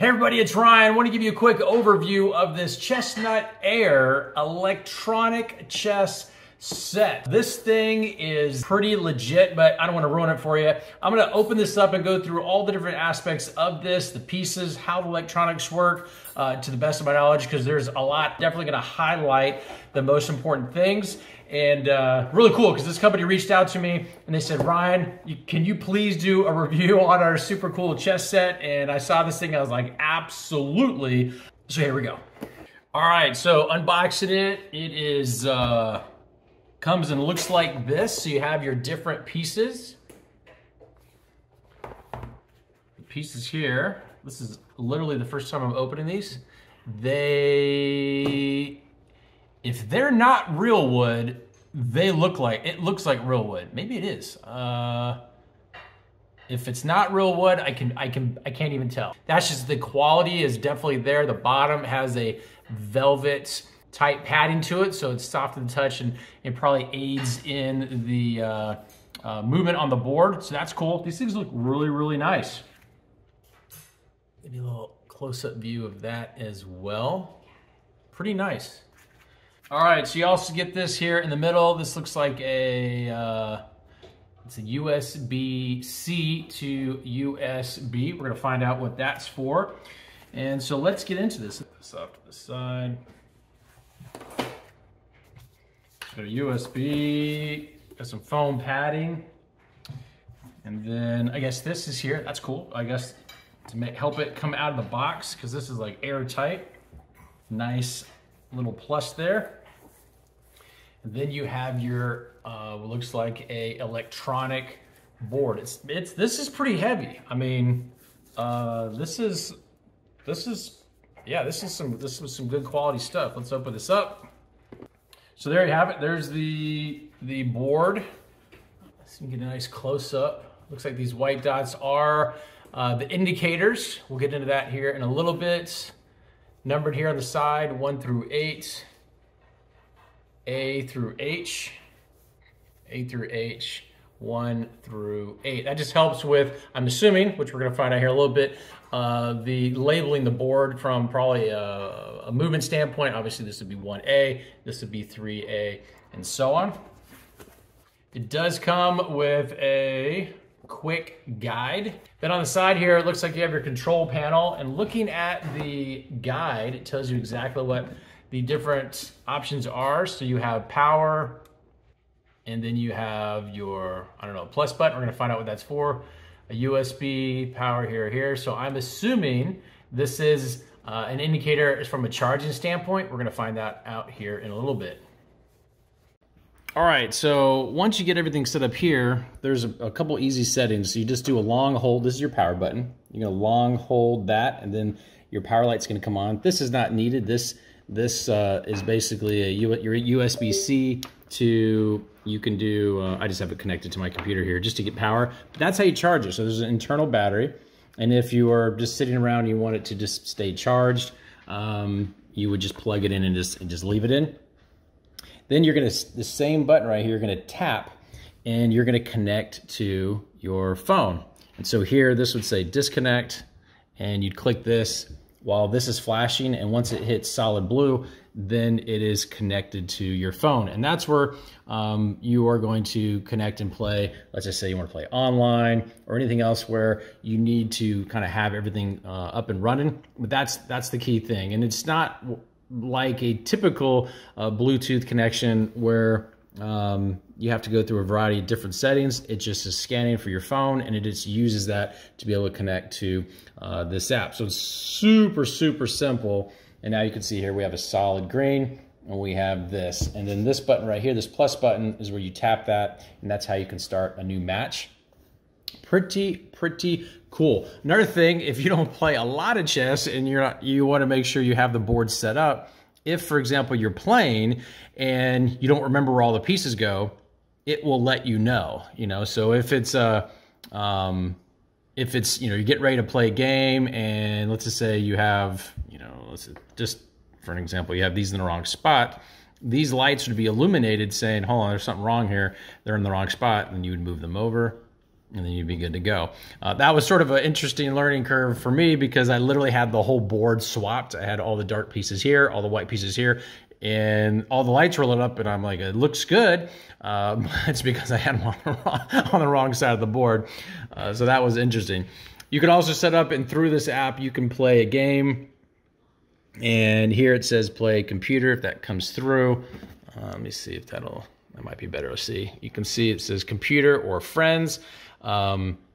Hey everybody, it's Ryan. I want to give you a quick overview of this Chessnut Air electronic chess set. This thing is pretty legit, but I don't want to ruin it for you. I'm going to open this up and go through all the different aspects of this, the pieces, how the electronics work, to the best of my knowledge, because there's a lot. Definitely going to highlight the most important things. And really cool, because this company reached out to me and they said, Ryan, can you please do a review on our super cool chess set? And I saw this thing, I was like, absolutely. So here we go. All right, so unboxing it, it is, comes and looks like this. So you have your different pieces. The pieces here, this is literally the first time I'm opening these. If they're not real wood, it looks like real wood. Maybe it is. If it's not real wood, I can't even tell. That's just the quality is definitely there. The bottom has a velvet type padding to it, so it's soft to the touch and it probably aids in the movement on the board. So that's cool. These things look really, really nice. Maybe a little close-up view of that as well. Pretty nice. All right, so you also get this here in the middle. This looks like it's a USB-C to USB. We're gonna find out what that's for. And so let's get into this. Put this off to the side. So USB, got some foam padding. And then I guess this is here, that's cool. I guess to help it come out of the box, because this is like airtight. Nice little plus there. And then you have your what looks like a electronic board. This is pretty heavy. I mean, this was some good quality stuff. Let's open this up. So there you have it. There's the board. So you can get a nice close up. Looks like these white dots are the indicators. We'll get into that here in a little bit. Numbered here on the side, 1 through 8, A through H, 1 through 8. That just helps with, I'm assuming, which we're gonna find out here in a little bit, the labeling the board from probably a movement standpoint. Obviously this would be 1A, this would be 3A, and so on. It does come with a quick guide. Then on the side here, it looks like you have your control panel, and looking at the guide, it tells you exactly what the different options are. So you have power, and then you have your, I don't know, plus button. We're gonna find out what that's for. A USB, power here. So I'm assuming this is an indicator from a charging standpoint. We're gonna find that out here in a little bit. All right, so once you get everything set up here, there's a couple easy settings. So you just do a long hold. This is your power button. You're gonna long hold that, and then your power light's gonna come on. This is not needed. This is basically your USB-C to, you can do, I just have it connected to my computer here just to get power. But that's how you charge it. So there's an internal battery. And if you are just sitting around and you want it to just stay charged, you would just plug it in and just leave it in. Then you're gonna, the same button right here, you're gonna tap and you're gonna connect to your phone. And so here, this would say disconnect, and you'd click this while this is flashing, and once it hits solid blue, then it is connected to your phone. And that's where you are going to connect and play. Let's just say you wanna play online or anything else where you need to kind of have everything up and running. But that's the key thing. And it's not like a typical Bluetooth connection where you have to go through a variety of different settings. It just is scanning for your phone, and it just uses that to be able to connect to this app. So it's super, super simple. And now you can see here we have a solid green, and we have this. And then this button right here, this plus button, is where you tap that, and that's how you can start a new match. Pretty cool. Another thing, if you don't play a lot of chess and you want to make sure you have the board set up, if, for example, you're playing and you don't remember where all the pieces go, it will let you know, So if it's, you get ready to play a game, and let's just say you have, just for an example, you have these in the wrong spot. These lights would be illuminated saying, hold on, there's something wrong here. They're in the wrong spot, and you would move them over. and then you'd be good to go. That was sort of an interesting learning curve for me because I literally had the whole board swapped. I had all the dark pieces here, all the white pieces here, and all the lights were lit up, and I'm like, it looks good. It's because I had them on the wrong side of the board. So that was interesting. You can also set up, and through this app, you can play a game. And here it says play computer, if that comes through. Let me see if that might be better to see. You can see it says computer or friends.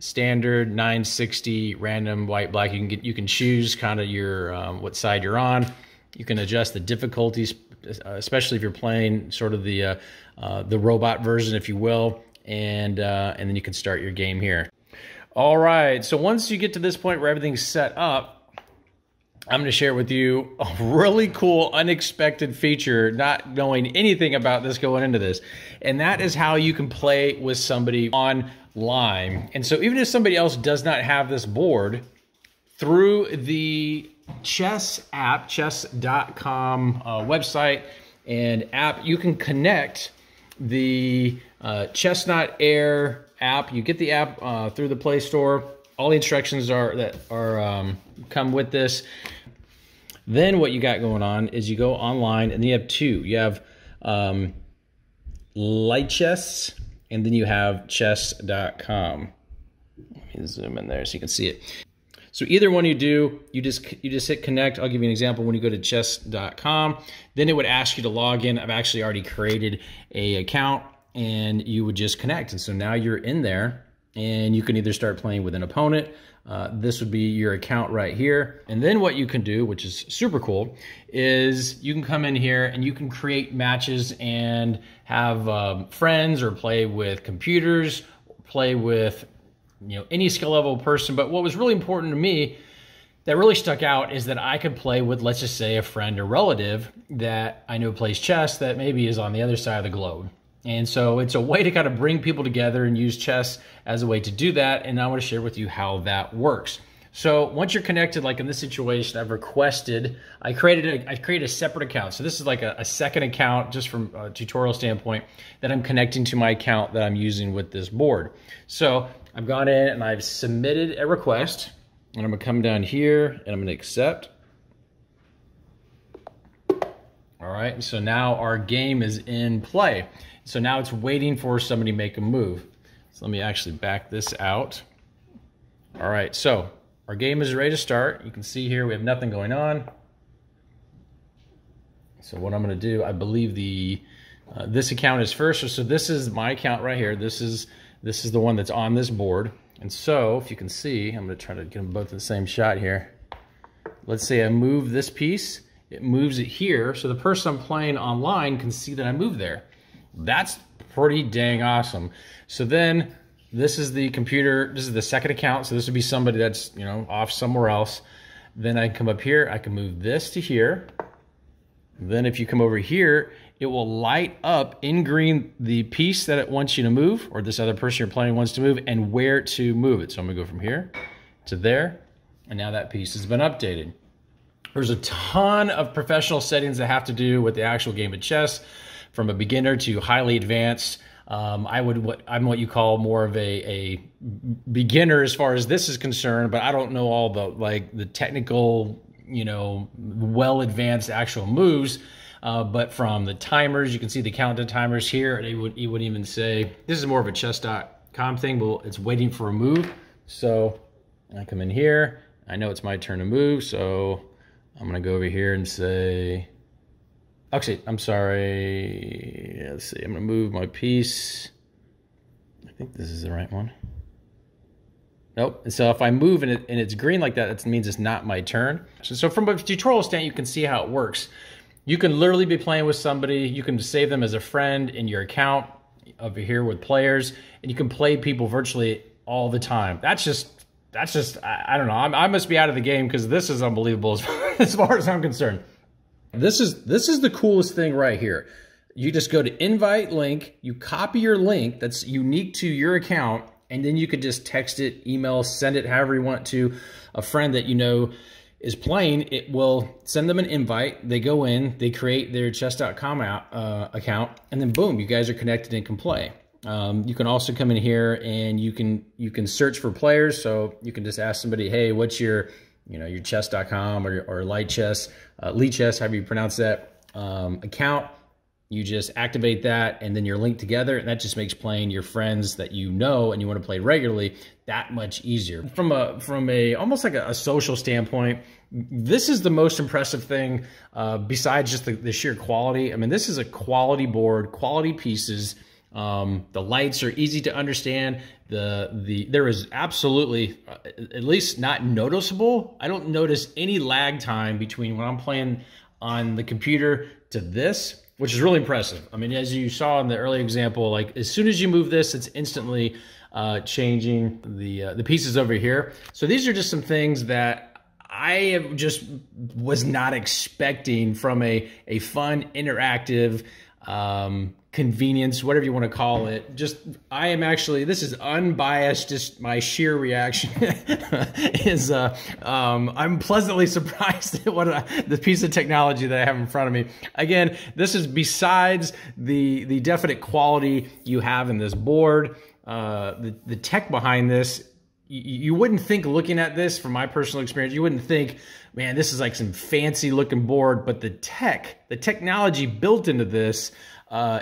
Standard 960 random white black. You can choose kind of your what side you're on. You can adjust the difficulties, especially if you're playing sort of the robot version, if you will, and then you can start your game here. All right, so once you get to this point where everything's set up, I'm gonna share with you a really cool, unexpected feature, not knowing anything about this going into this. And that is how you can play with somebody online. And so even if somebody else does not have this board, through the Chess app, chess.com website and app, you can connect the Chessnut Air app. You get the app through the Play Store. All the instructions come with this. Then what you got going on is you go online and you have two. You have Lichess, and then you have chess.com. Let me zoom in there so you can see it. So either one you do, you just hit connect. I'll give you an example. When you go to chess.com, then it would ask you to log in. I've actually already created an account, and you would just connect. And so now you're in there, and you can either start playing with an opponent. This would be your account right here. And then what you can do, which is super cool, is you can come in here and you can create matches and have friends or play with computers, play with any skill level person. But what was really important to me that really stuck out is that I could play with, let's just say, a friend or relative that I know plays chess that maybe is on the other side of the globe. And so it's a way to kind of bring people together and use chess as a way to do that. And I want to share with you how that works. So once you're connected, like in this situation, I've requested, I created a separate account. So this is like a second account, just from a tutorial standpoint, that I'm connecting to my account that I'm using with this board. So I've gone in and I've submitted a request, and I'm gonna come down here and I'm gonna accept. All right, so now our game is in play. So now it's waiting for somebody to make a move. So let me actually back this out. All right, so our game is ready to start. You can see here we have nothing going on. So what I'm gonna do, I believe this account is first. So this is my account right here. This is the one that's on this board. And so if you can see, I'm gonna try to get them both in the same shot here. Let's say I move this piece. It moves it here, so the person I'm playing online can see that I moved there. That's pretty dang awesome. So then this is the computer, this is the second account, so this would be somebody that's off somewhere else. Then I come up here, I can move this to here. Then if you come over here, it will light up in green the piece that it wants you to move, or this other person you're playing wants to move, and where to move it. So I'm gonna go from here to there, and now that piece has been updated. There's a ton of professional settings that have to do with the actual game of chess, from a beginner to highly advanced. I'm what you call more of a beginner as far as this is concerned, but I don't know all the technical, well advanced actual moves. But from the timers, you can see the countdown timers here, and it would even say this is more of a chess.com thing. Well, it's waiting for a move, so I come in here. I know it's my turn to move, so I'm gonna go over here and say, actually, I'm sorry. Yeah, let's see, I'm gonna move my piece. I think this is the right one. Nope, and so if I move and it's green like that, it means it's not my turn. So from a tutorial stand, you can see how it works. You can literally be playing with somebody. You can save them as a friend in your account over here with players, and you can play people virtually all the time. That's just, I don't know. I must be out of the game because this is unbelievable as far as I'm concerned. This is the coolest thing right here. You just go to invite link, you copy your link that's unique to your account, and then you could just text it, email, send it however you want to a friend that is playing. It will send them an invite. They go in, they create their chess.com account, and then boom, you guys are connected and can play. You can also come in here and you can search for players. So you can just ask somebody, hey, what's your, you know, your chess.com or Lichess, however you pronounce that, account. You just activate that and then you're linked together, and that just makes playing your friends that you know and you want to play regularly that much easier. From a almost like a social standpoint, this is the most impressive thing besides just the sheer quality. I mean, this is a quality board, quality pieces. The lights are easy to understand. There is absolutely, at least not noticeable, I don't notice any lag time between when I'm playing on the computer to this, which is really impressive. I mean, as you saw in the early example, like as soon as you move this, it's instantly changing the pieces over here. So these are just some things that I just was not expecting from a fun, interactive, convenience, whatever you want to call it. Just, I am actually, this is unbiased, just my sheer reaction is I'm pleasantly surprised at the piece of technology that I have in front of me. Again, this is besides the definite quality you have in this board, the tech behind this. You wouldn't think, looking at this from my personal experience, you wouldn't think, man, this is like some fancy looking board, but the technology built into this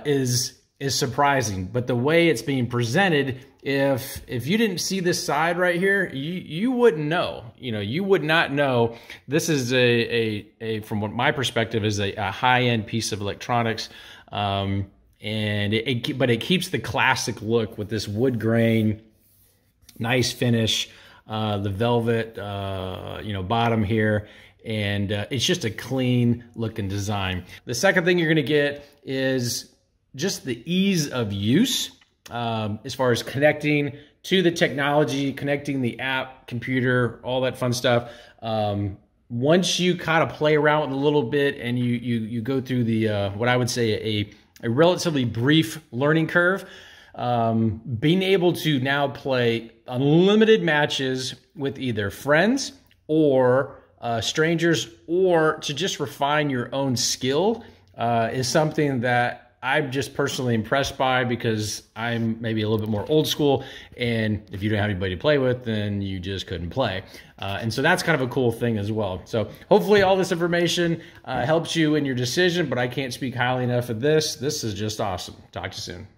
is surprising. But the way it's being presented, if you didn't see this side right here, you wouldn't know. You know, you would not know. This is a from what my perspective is a high-end piece of electronics, and it keeps the classic look with this wood grain. Nice finish, the velvet, you know, bottom here, and it's just a clean looking design. The second thing you're gonna get is just the ease of use as far as connecting to the technology, connecting the app, computer, all that fun stuff. Once you kind of play around with it a little bit and you go through the what I would say a relatively brief learning curve, being able to now play unlimited matches with either friends or strangers, or to just refine your own skill is something that I'm just personally impressed by, because I'm maybe a little bit more old school, and if you don't have anybody to play with, then you just couldn't play. And so that's kind of a cool thing as well. So hopefully all this information helps you in your decision, but I can't speak highly enough of this. This is just awesome. Talk to you soon.